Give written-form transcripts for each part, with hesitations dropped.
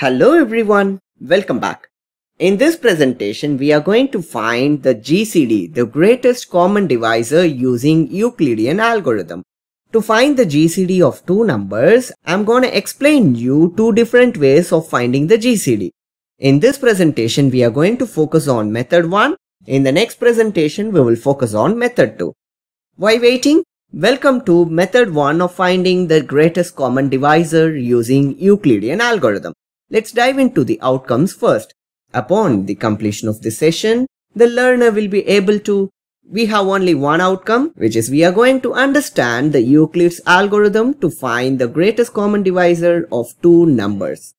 Hello everyone, welcome back. In this presentation, we are going to find the GCD, the greatest common divisor using Euclidean algorithm. To find the GCD of two numbers, I'm going to explain you two different ways of finding the GCD. In this presentation, we are going to focus on method 1. In the next presentation, we will focus on method 2. Why waiting? Welcome to method 1 of finding the greatest common divisor using Euclidean algorithm. Let's dive into the outcomes first. Upon the completion of this session, the learner will be able to. We have only one outcome, which is we are going to understand the Euclid's algorithm to find the greatest common divisor of two numbers.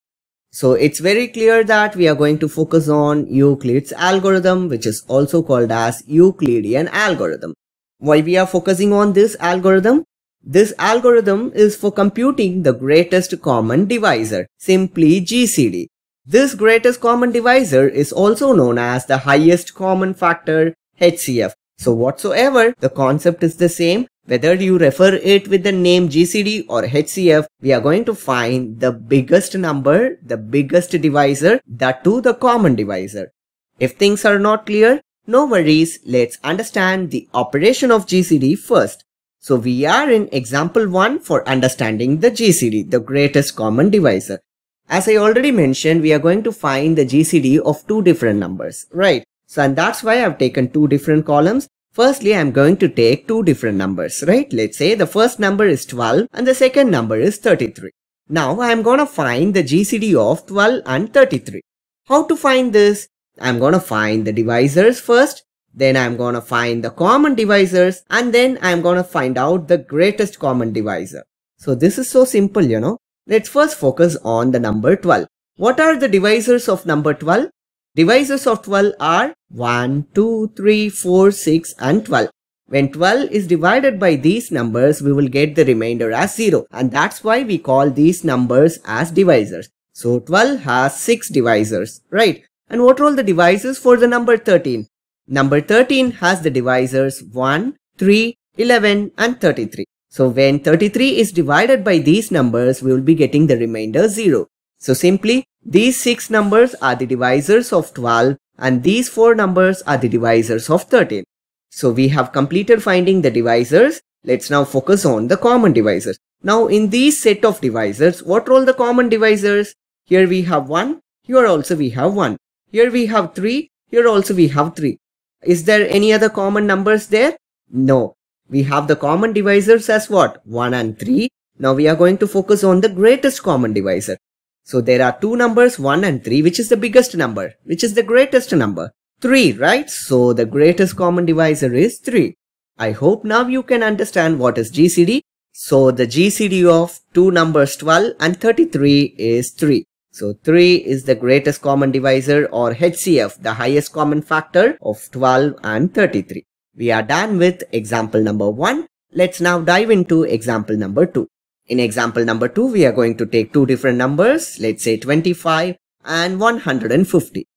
So it's very clear that we are going to focus on Euclid's algorithm, which is also called as Euclidean algorithm. Why we are focusing on this algorithm? This algorithm is for computing the greatest common divisor, simply GCD. This greatest common divisor is also known as the highest common factor, HCF. So whatsoever, the concept is the same. Whether you refer it with the name GCD or HCF, we are going to find the biggest number, the biggest divisor, that too the common divisor. If things are not clear, no worries, let's understand the operation of GCD first. So we are in example 1 for understanding the GCD, the greatest common divisor. As I already mentioned, we are going to find the GCD of two different numbers, right? So and that's why I've taken two different columns. Firstly, I'm going to take two different numbers, right? Let's say the first number is 12 and the second number is 33. Now I'm going to find the GCD of 12 and 33. How to find this? I'm going to find the divisors first. Then I'm going to find the common divisors and then I'm going to find out the greatest common divisor. So this is so simple, you know. Let's first focus on the number 12. What are the divisors of number 12? Divisors of 12 are 1, 2, 3, 4, 6 and 12. When 12 is divided by these numbers, we will get the remainder as 0. And that's why we call these numbers as divisors. So 12 has 6 divisors, right? And what are the divisors for the number 13? Number 13 has the divisors 1, 3, 11 and 33. So when 33 is divided by these numbers, we will be getting the remainder 0. So simply, these 6 numbers are the divisors of 12 and these 4 numbers are the divisors of 13. So we have completed finding the divisors. Let's now focus on the common divisors. Now in these set of divisors, what are the common divisors? Here we have 1, here also we have 1. Here we have 3, here also we have 3. Is there any other common numbers there? No. We have the common divisors as what? 1 and 3. Now we are going to focus on the greatest common divisor. So there are two numbers, 1 and 3, which is the biggest number, which is the greatest number. 3, right? So the greatest common divisor is 3. I hope now you can understand what is GCD. So the GCD of two numbers 12 and 33 is 3. So 3 is the greatest common divisor or HCF, the highest common factor of 12 and 33. We are done with example number 1. Let's now dive into example number 2. In example number 2, we are going to take two different numbers, let's say 25 and 150.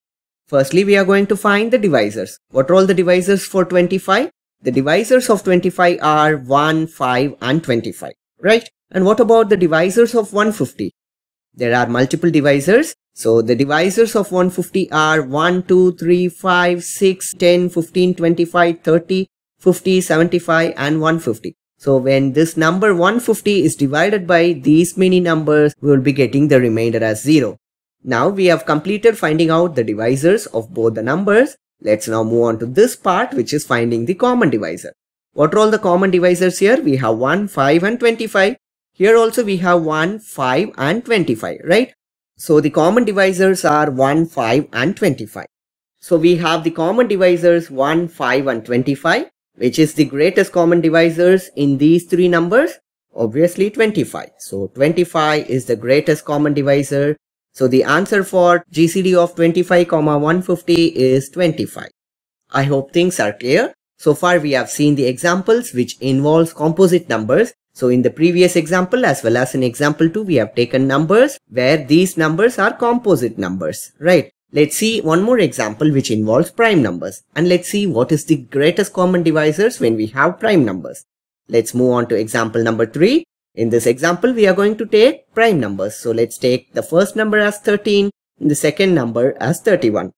Firstly, we are going to find the divisors. What are all the divisors for 25? The divisors of 25 are 1, 5 and 25, right? And what about the divisors of 150? There are multiple divisors. So the divisors of 150 are 1, 2, 3, 5, 6, 10, 15, 25, 30, 50, 75 and 150. So when this number 150 is divided by these many numbers, we will be getting the remainder as 0. Now we have completed finding out the divisors of both the numbers. Let's now move on to this part, which is finding the common divisor. What are all the common divisors here? We have 1, 5 and 25. Here also we have 1, 5 and 25, right? So the common divisors are 1, 5 and 25. So we have the common divisors 1, 5 and 25, which is the greatest common divisors in these three numbers, obviously 25. So 25 is the greatest common divisor. So the answer for GCD of 25, 150 is 25. I hope things are clear. So far we have seen the examples which involves composite numbers. So in the previous example as well as in example 2, we have taken numbers where these numbers are composite numbers, right? Let's see one more example which involves prime numbers and let's see what is the greatest common divisors when we have prime numbers. Let's move on to example number 3. In this example, we are going to take prime numbers. So let's take the first number as 13, and the second number as 31.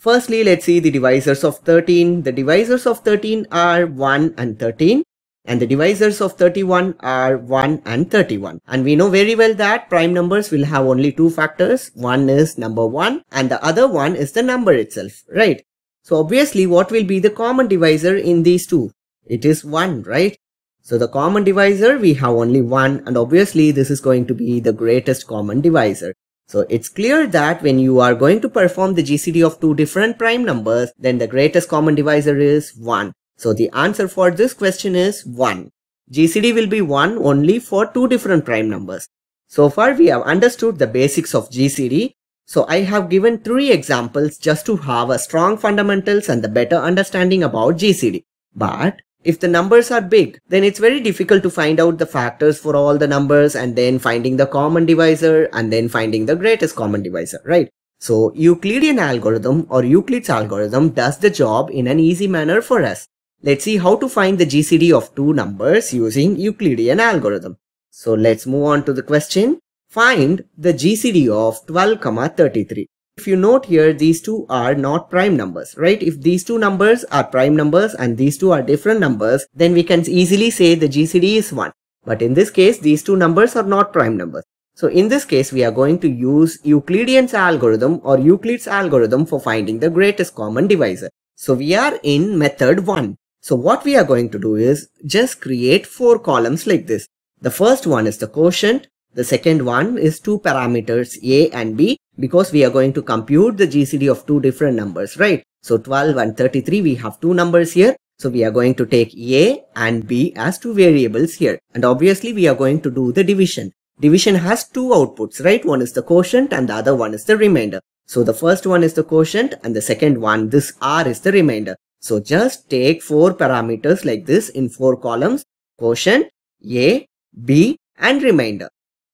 Firstly, let's see the divisors of 13. The divisors of 13 are 1 and 13. And the divisors of 31 are 1 and 31. And we know very well that prime numbers will have only two factors. One is number 1 and the other one is the number itself, right? So obviously, what will be the common divisor in these two? It is 1, right? So the common divisor, we have only 1, and obviously this is going to be the greatest common divisor. So it's clear that when you are going to perform the GCD of two different prime numbers, then the greatest common divisor is 1. So the answer for this question is 1. GCD will be 1 only for two different prime numbers. So far we have understood the basics of GCD. So I have given 3 examples just to have a strong fundamentals and the better understanding about GCD. But if the numbers are big, then it's very difficult to find out the factors for all the numbers and then finding the common divisor and then finding the greatest common divisor, right? So Euclidean algorithm or Euclid's algorithm does the job in an easy manner for us. Let's see how to find the GCD of two numbers using Euclidean algorithm. So let's move on to the question. Find the GCD of 12, 33. If you note here, these two are not prime numbers, right? If these two numbers are prime numbers and these two are different numbers, then we can easily say the GCD is 1. But in this case, these two numbers are not prime numbers. So in this case, we are going to use Euclidean's algorithm or Euclid's algorithm for finding the greatest common divisor. So we are in method 1. So what we are going to do is just create 4 columns like this. The first one is the quotient. The second one is two parameters A and B, because we are going to compute the GCD of two different numbers, right? So 12 and 33, we have two numbers here. So we are going to take A and B as two variables here. And obviously we are going to do the division. Division has two outputs, right? One is the quotient and the other one is the remainder. So the first one is the quotient and the second one, this R, is the remainder. So just take 4 parameters like this in 4 columns, quotient, A, B and remainder.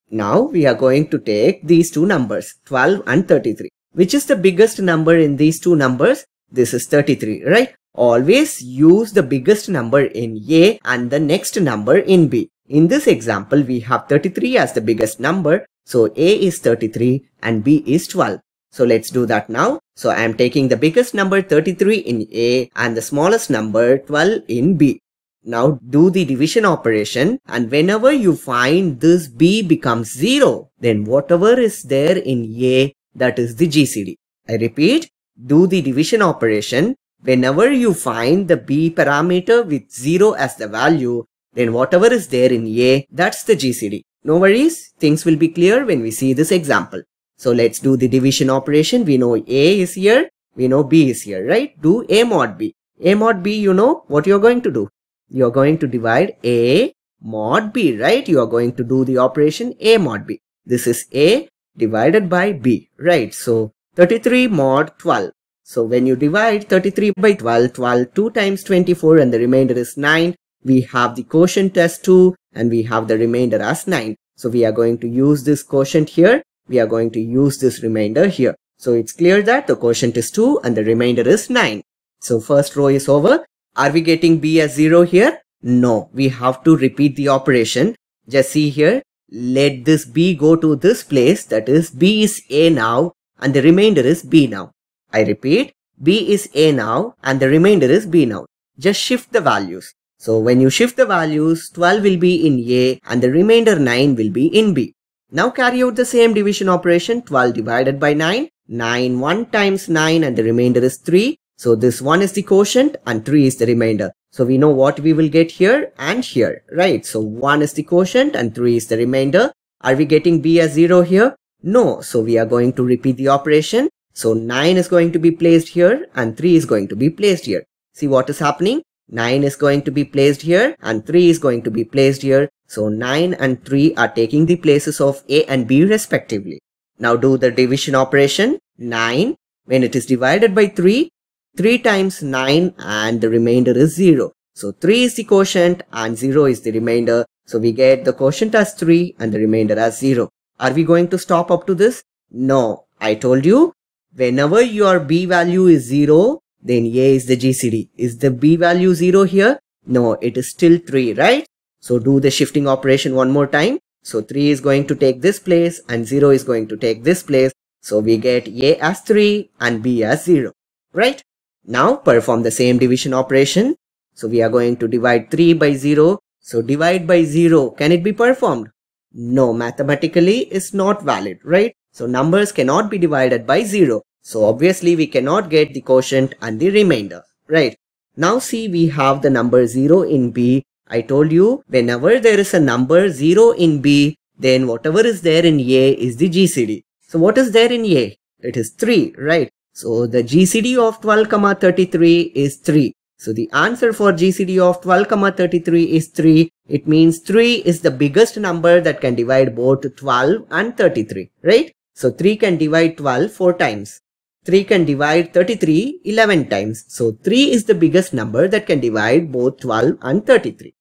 Now we are going to take these two numbers, 12 and 33. Which is the biggest number in these two numbers? This is 33, right? Always use the biggest number in A and the next number in B. In this example, we have 33 as the biggest number. So A is 33 and B is 12. So let's do that now. So I am taking the biggest number 33 in A and the smallest number 12 in B. Now do the division operation, and whenever you find this B becomes 0, then whatever is there in A, that is the GCD. I repeat, do the division operation. Whenever you find the B parameter with 0 as the value, then whatever is there in A, that's the GCD. No worries, things will be clear when we see this example. So let's do the division operation. We know A is here, we know B is here, right? Do A mod B. A mod B, you know what you're going to do. You're going to divide A mod B, right? You are going to do the operation A mod B. This is A divided by B, right? So 33 mod 12. So when you divide 33 by 12, 12, 2 times 24 and the remainder is 9. We have the quotient as 2 and we have the remainder as 9. So we are going to use this quotient here. We are going to use this remainder here. So it's clear that the quotient is 2 and the remainder is 9. So first row is over. Are we getting B as 0 here? No, we have to repeat the operation. Just see here, let this B go to this place, that is B is A now and the remainder is B now. I repeat, B is A now and the remainder is B now. Just shift the values. So when you shift the values, 12 will be in A and the remainder 9 will be in B. Now carry out the same division operation, 12 divided by 9, 9 1 times 9 and the remainder is 3. So this 1 is the quotient and 3 is the remainder. So we know what we will get here and here, right? So 1 is the quotient and 3 is the remainder. Are we getting B as 0 here? No, so we are going to repeat the operation. So 9 is going to be placed here and 3 is going to be placed here. See what is happening? 9 is going to be placed here and 3 is going to be placed here. So 9 and 3 are taking the places of A and B respectively. Now do the division operation. 9, when it is divided by 3, 3 times 9 and the remainder is 0. So 3 is the quotient and 0 is the remainder. So we get the quotient as 3 and the remainder as 0. Are we going to stop up to this? No, I told you, whenever your B value is 0, then A is the GCD. Is the B value 0 here? No, it is still 3, right? So do the shifting operation one more time. So 3 is going to take this place and 0 is going to take this place. So we get A as 3 and B as 0, right? Now perform the same division operation. So we are going to divide 3 by 0. So divide by 0, can it be performed? No, mathematically it's not valid, right? So numbers cannot be divided by 0. So obviously we cannot get the quotient and the remainder, right? Now see, we have the number 0 in B. I told you, whenever there is a number 0 in B, then whatever is there in A is the GCD. So what is there in A? It is 3, right? So the GCD of 12,33 is 3. So the answer for GCD of 12,33 is 3. It means 3 is the biggest number that can divide both 12 and 33, right? So 3 can divide 12 4 times. 3 can divide 33 11 times. So 3 is the biggest number that can divide both 12 and 33.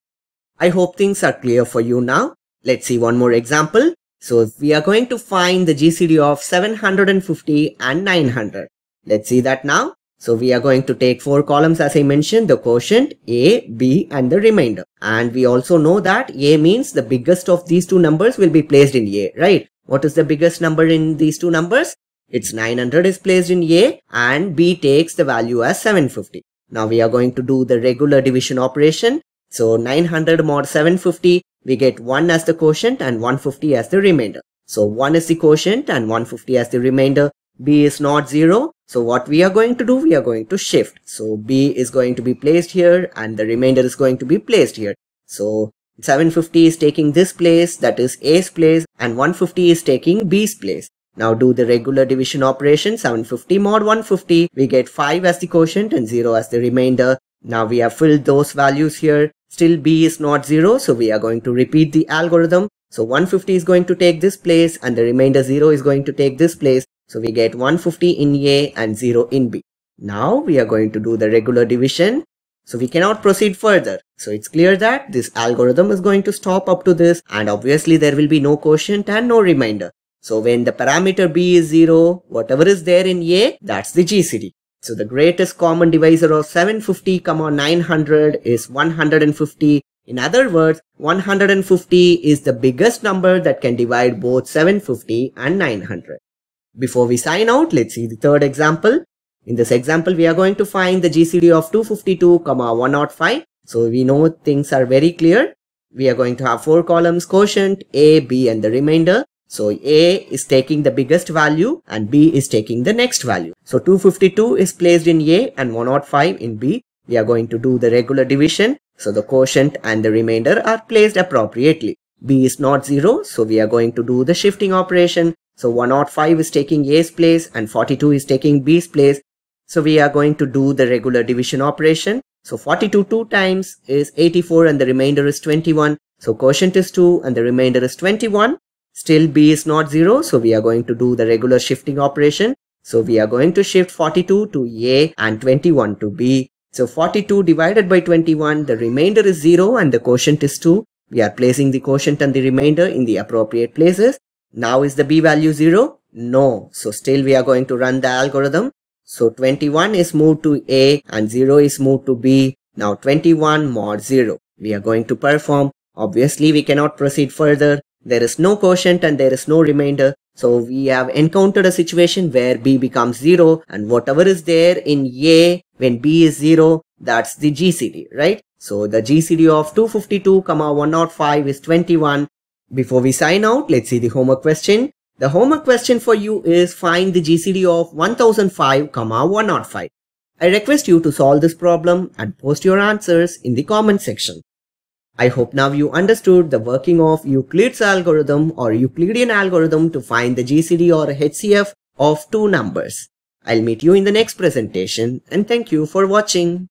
I hope things are clear for you now. Let's see one more example. So we are going to find the GCD of 750 and 900. Let's see that now. So we are going to take 4 columns as I mentioned, the quotient, A, B and the remainder. And we also know that A means the biggest of these two numbers will be placed in A, right? What is the biggest number in these two numbers? It's 900 is placed in A and B takes the value as 750. Now we are going to do the regular division operation. So 900 mod 750, we get 1 as the quotient and 150 as the remainder. So 1 is the quotient and 150 as the remainder. B is not 0. So what we are going to do, we are going to shift. So B is going to be placed here and the remainder is going to be placed here. So 750 is taking this place, that is A's place, and 150 is taking B's place. Now do the regular division operation. 750 mod 150, we get 5 as the quotient and 0 as the remainder. Now we have filled those values here. Still B is not 0, so we are going to repeat the algorithm. So 150 is going to take this place and the remainder 0 is going to take this place. So we get 150 in A and 0 in B. Now we are going to do the regular division. So we cannot proceed further. So it's clear that this algorithm is going to stop up to this, and obviously there will be no quotient and no remainder. So when the parameter B is 0, whatever is there in A, that's the GCD. So the greatest common divisor of 750, 900 is 150. In other words, 150 is the biggest number that can divide both 750 and 900. Before we sign out, let's see the third example. In this example, we are going to find the GCD of 252, 105. So we know things are very clear. We are going to have 4 columns, quotient, A, B and the remainder. So A is taking the biggest value and B is taking the next value. So 252 is placed in A and 105 in B. We are going to do the regular division. So the quotient and the remainder are placed appropriately. B is not 0, so we are going to do the shifting operation. So 105 is taking A's place and 42 is taking B's place. So we are going to do the regular division operation. So 42 2 times is 84 and the remainder is 21. So quotient is 2 and the remainder is 21. Still B is not 0, so we are going to do the regular shifting operation. So we are going to shift 42 to A and 21 to B. So 42 divided by 21, the remainder is 0 and the quotient is 2. We are placing the quotient and the remainder in the appropriate places. Now is the B value 0? No. So still we are going to run the algorithm. So 21 is moved to A and 0 is moved to B. Now 21 mod 0. We are going to perform. Obviously we cannot proceed further. There is no quotient and there is no remainder. So we have encountered a situation where B becomes 0 and whatever is there in A when B is 0, that's the GCD, right? So the GCD of 252, 105 is 21. Before we sign out, let's see the homework question. The homework question for you is find the GCD of 1005, 105. I request you to solve this problem and post your answers in the comment section. I hope now you understood the working of Euclid's algorithm or Euclidean algorithm to find the GCD or HCF of two numbers. I'll meet you in the next presentation, and thank you for watching.